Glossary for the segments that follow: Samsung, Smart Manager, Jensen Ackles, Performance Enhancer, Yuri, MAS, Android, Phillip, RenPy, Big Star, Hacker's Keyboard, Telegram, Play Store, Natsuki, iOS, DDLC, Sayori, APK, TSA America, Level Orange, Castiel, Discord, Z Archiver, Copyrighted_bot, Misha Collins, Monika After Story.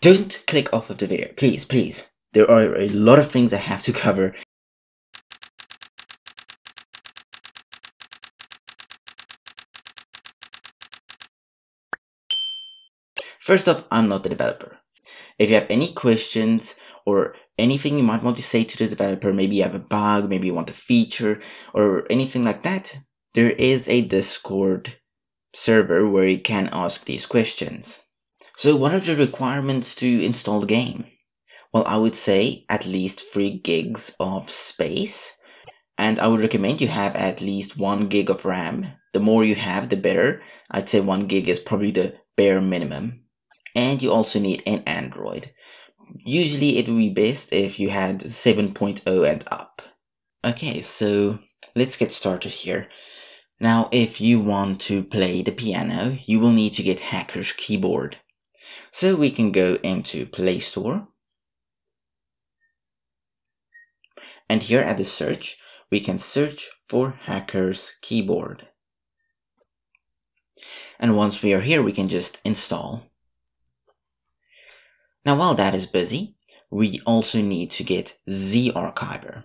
Don't click off of the video, please, please. There are a lot of things I have to cover. First off, I'm not the developer. If you have any questions or anything you might want to say to the developer, maybe you have a bug, maybe you want a feature or anything like that, there is a Discord server where you can ask these questions. So what are the requirements to install the game? Well, I would say at least 3 gigs of space, and I would recommend you have at least 1 gig of RAM. The more you have, the better. I'd say 1 gig is probably the bare minimum. And you also need an Android. Usually it would be best if you had 7.0 and up. Okay, so let's get started here. Now, if you want to play the piano, you will need to get Hacker's Keyboard. So we can go into Play Store. And here at the search, we can search for Hacker's Keyboard. And once we are here, we can just install. Now, while that is busy, we also need to get Z Archiver.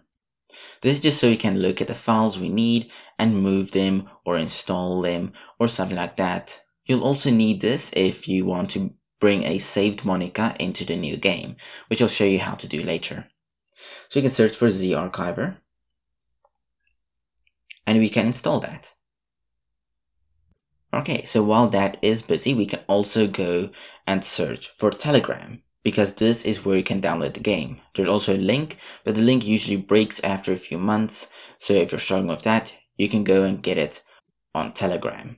This is just so we can look at the files we need and move them or install them or something like that. You'll also need this if you want to bring a saved Monika into the new game, which I'll show you how to do later. So you can search for Z Archiver and we can install that. Okay, so while that is busy, we can also go and search for Telegram, because this is where you can download the game. There's also a link, but the link usually breaks after a few months, so if you're struggling with that, you can go and get it on Telegram.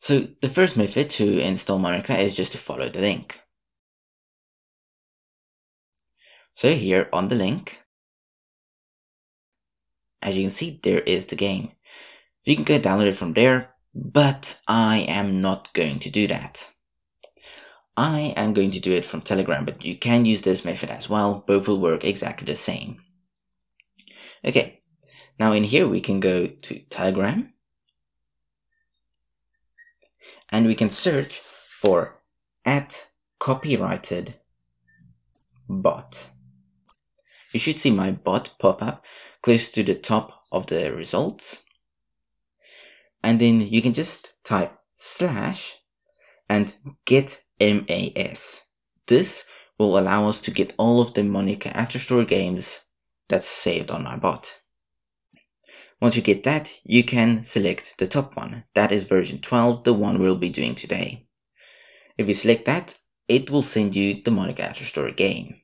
So the first method to install Monika is just to follow the link. So here on the link, as you can see, there is the game. You can go download it from there, but I am not going to do that. I am going to do it from Telegram, but you can use this method as well. Both will work exactly the same. Okay, now in here we can go to Telegram and we can search for @copyrightedbot. You should see my bot pop up close to the top of the results, and then you can just type / and get MAS. This will allow us to get all of the Monika After Story games that's saved on our bot. Once you get that, you can select the top one. That is version 12, the one we'll be doing today. If you select that, it will send you the Monika After Story game.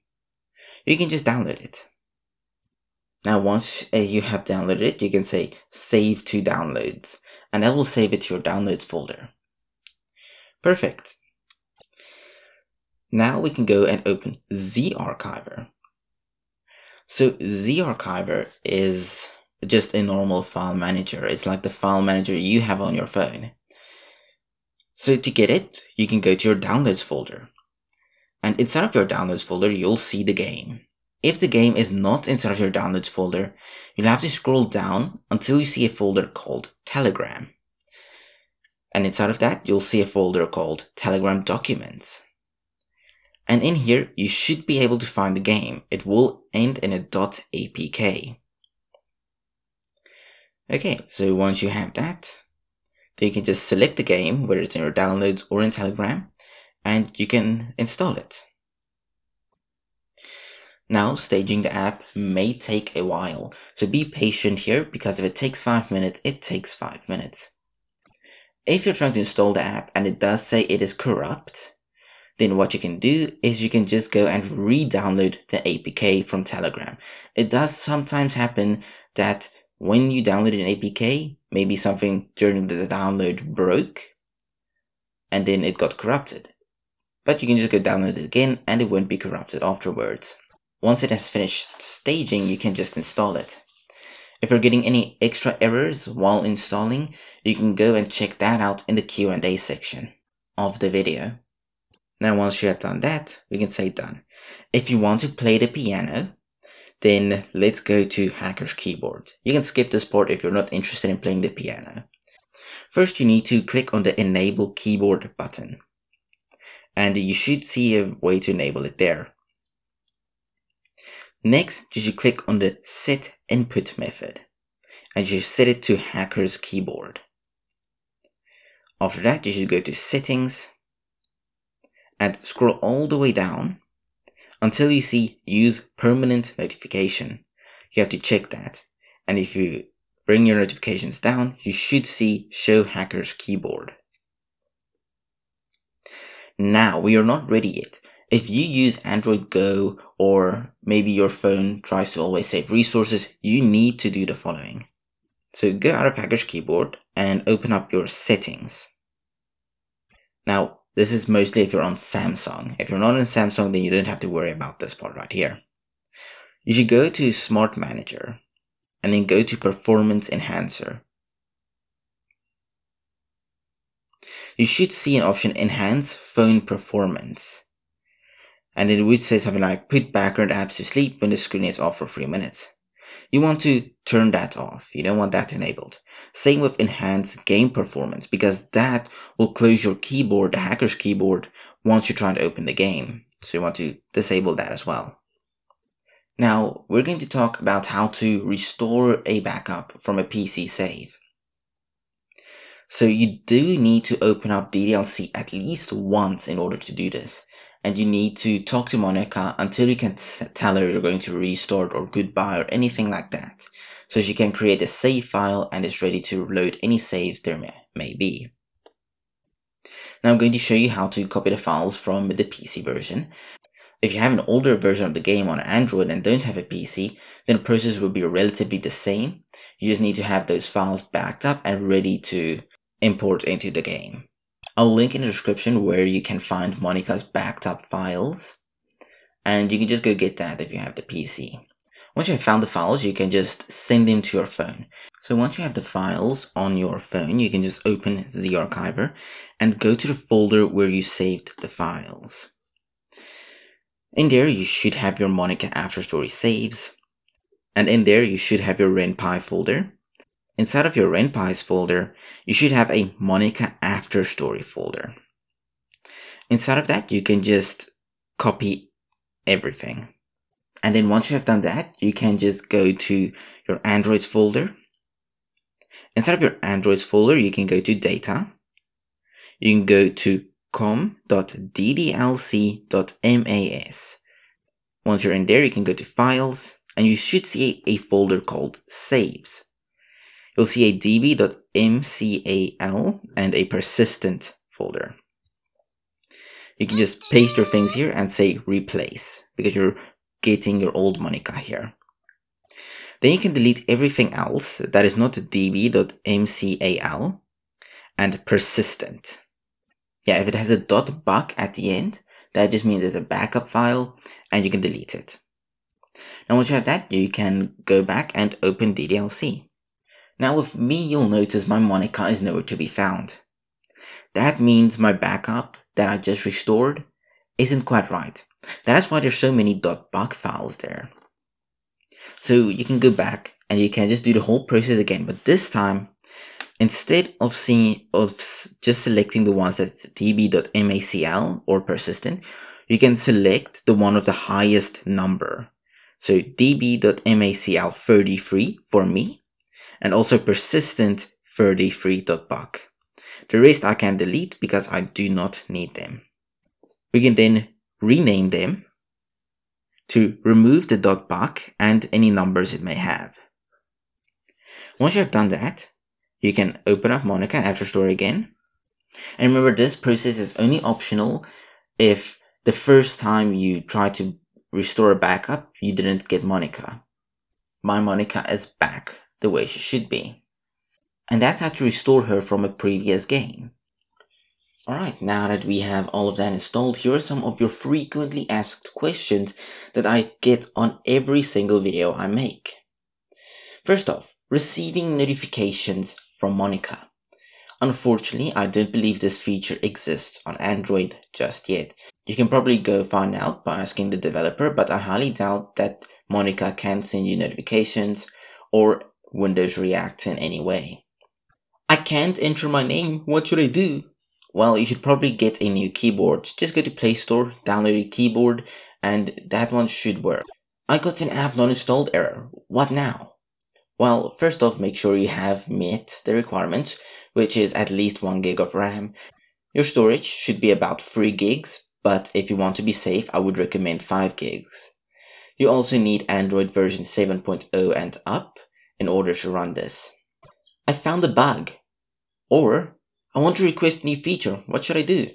You can just download it. Now, once you have downloaded it, you can say save to downloads, and that will save it to your downloads folder. Perfect. Now we can go and open Z Archiver. So Z Archiver is just a normal file manager. It's like the file manager you have on your phone. So to get it, you can go to your downloads folder. And inside of your downloads folder, you'll see the game. If the game is not inside of your downloads folder, you'll have to scroll down until you see a folder called Telegram. And inside of that, you'll see a folder called Telegram Documents. And in here, you should be able to find the game. It will end in a .apk. Okay, so once you have that, then you can just select the game, whether it's in your downloads or in Telegram, and you can install it. Now, staging the app may take a while, so be patient here, because if it takes 5 minutes, it takes 5 minutes. If you're trying to install the app and it does say it is corrupt, then what you can do is you can just go and re-download the APK from Telegram. It does sometimes happen that when you download an APK, maybe something during the download broke and then it got corrupted. But you can just go download it again and it won't be corrupted afterwards. Once it has finished staging, you can just install it. If you're getting any extra errors while installing, you can go and check that out in the Q&A section of the video. Now, once you have done that, we can say done. If you want to play the piano, then let's go to Hacker's Keyboard. You can skip this part if you're not interested in playing the piano. First, you need to click on the Enable Keyboard button. and you should see a way to enable it there. Next, you should click on the set input method and you should set it to Hacker's Keyboard. After that, you should go to settings and scroll all the way down until you see use permanent notification. You have to check that, and if you bring your notifications down, you should see show Hacker's Keyboard. Now, we are not ready yet. If you use Android Go, or maybe your phone tries to always save resources, you need to do the following. So go out of Hacker's Keyboard and open up your settings. Now, this is mostly if you're on Samsung. If you're not on Samsung, then you don't have to worry about this part right here. You should go to Smart Manager and then go to Performance Enhancer. You should see an option Enhance Phone Performance, and it would say something like put background apps to sleep when the screen is off for 3 minutes. You want to turn that off. You don't want that enabled. Same with Enhanced Game Performance, because that will close your keyboard, the Hacker's Keyboard, once you're trying to open the game. So you want to disable that as well. Now, we're going to talk about how to restore a backup from a PC save. So you do need to open up DDLC at least once in order to do this. And you need to talk to Monika until you can tell her you're going to restart or goodbye or anything like that. So she can create a save file and is ready to load any saves there may be. Now I'm going to show you how to copy the files from the PC version. If you have an older version of the game on Android and don't have a PC, then the process will be relatively the same. You just need to have those files backed up and ready to import into the game. I'll link in the description where you can find Monika's backed up files, and you can just go get that if you have the PC. Once you have found the files, you can just send them to your phone. So once you have the files on your phone, you can just open Z Archiver and go to the folder where you saved the files. In there you should have your Monika After Story saves, and in there you should have your RenPy folder. Inside of your RenPy's folder, you should have a Monika After Story folder. Inside of that, you can just copy everything. And then once you have done that, you can just go to your Androids folder. Inside of your Androids folder, you can go to Data. You can go to com.ddlc.mas. Once you're in there, you can go to Files, and you should see a folder called Saves. You'll see a db.mcal and a persistent folder. You can just paste your things here and say replace, because you're getting your old Monika here. Then you can delete everything else that is not db.mcal and persistent. Yeah, if it has a .buck at the end, that just means it's a backup file and you can delete it. Now once you have that, you can go back and open DDLC. Now with me, you'll notice my Monika is nowhere to be found. That means my backup that I just restored isn't quite right. That's why there's so many .buck files there. So you can go back and you can just do the whole process again, but this time, instead of just selecting the ones that's db.macl or persistent, you can select the one of the highest number. So db.macl33 for me, and also persistent 33.buck. The rest I can delete because I do not need them. We can then rename them to remove the .buck and any numbers it may have. Once you have done that, you can open up Monika After Story again. And remember, this process is only optional if the first time you try to restore a backup, you didn't get Monika. My Monika is back the way she should be. And that's how to restore her from a previous game. Alright, now that we have all of that installed, here are some of your frequently asked questions that I get on every single video I make. First off, receiving notifications from Monika. Unfortunately, I don't believe this feature exists on Android just yet. You can probably go find out by asking the developer, but I highly doubt that Monika can send you notifications or Windows React in any way. I can't enter my name, what should I do? Well, you should probably get a new keyboard. Just go to Play Store, download your keyboard, and that one should work. I got an app not installed error. What now? Well, first off, make sure you have met the requirements, which is at least 1 gig of RAM. Your storage should be about 3 gigs, but if you want to be safe, I would recommend 5 gigs. You also need Android version 7.0 and up in order to run this. I found a bug. Or, I want to request a new feature. What should I do?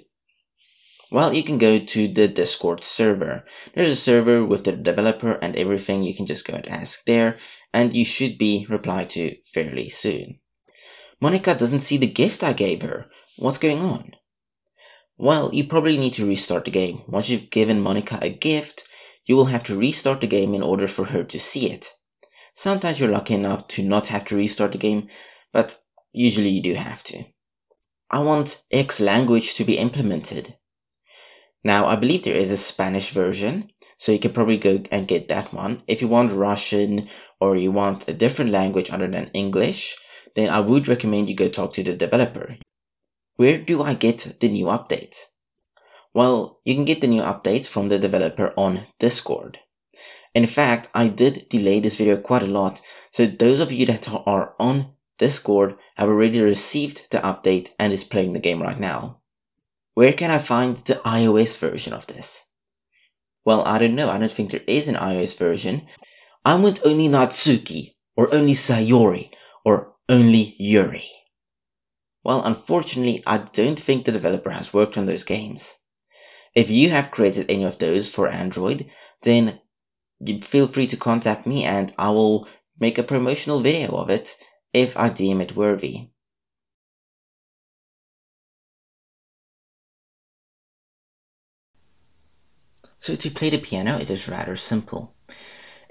Well, you can go to the Discord server. There's a server with the developer and everything. You can just go and ask there, and you should be replied to fairly soon. Monika doesn't see the gift I gave her. What's going on? Well, you probably need to restart the game. Once you've given Monika a gift, you will have to restart the game in order for her to see it. Sometimes you're lucky enough to not have to restart the game, but usually you do have to. I want X language to be implemented. Now, I believe there is a Spanish version, so you can probably go and get that one. If you want Russian or you want a different language other than English, then I would recommend you go talk to the developer. Where do I get the new updates? Well, you can get the new updates from the developer on Discord. In fact, I did delay this video quite a lot, so those of you that are on Discord have already received the update and is playing the game right now. Where can I find the iOS version of this? Well, I don't know, I don't think there is an iOS version. I want only Natsuki, or only Sayori, or only Yuri. Well, unfortunately, I don't think the developer has worked on those games. If you have created any of those for Android, then feel free to contact me and I will make a promotional video of it if I deem it worthy. So to play the piano, it is rather simple.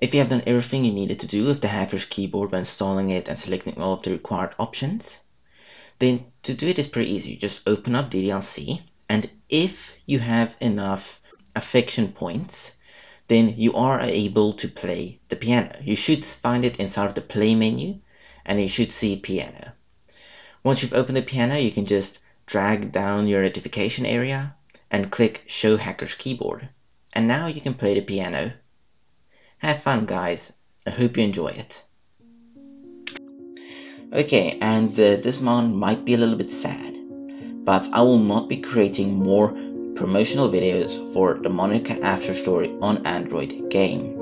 If you have done everything you needed to do with the Hacker's Keyboard by installing it and selecting all of the required options, then to do it is pretty easy. You just open up DDLC. And if you have enough affection points, then you are able to play the piano. You should find it inside of the play menu, and you should see piano. Once you've opened the piano, you can just drag down your notification area and click Show Hacker's Keyboard. And now you can play the piano. Have fun, guys. I hope you enjoy it. Okay, and this one might be a little bit sad, but I will not be creating more promotional videos for the Monika After Story on Android game.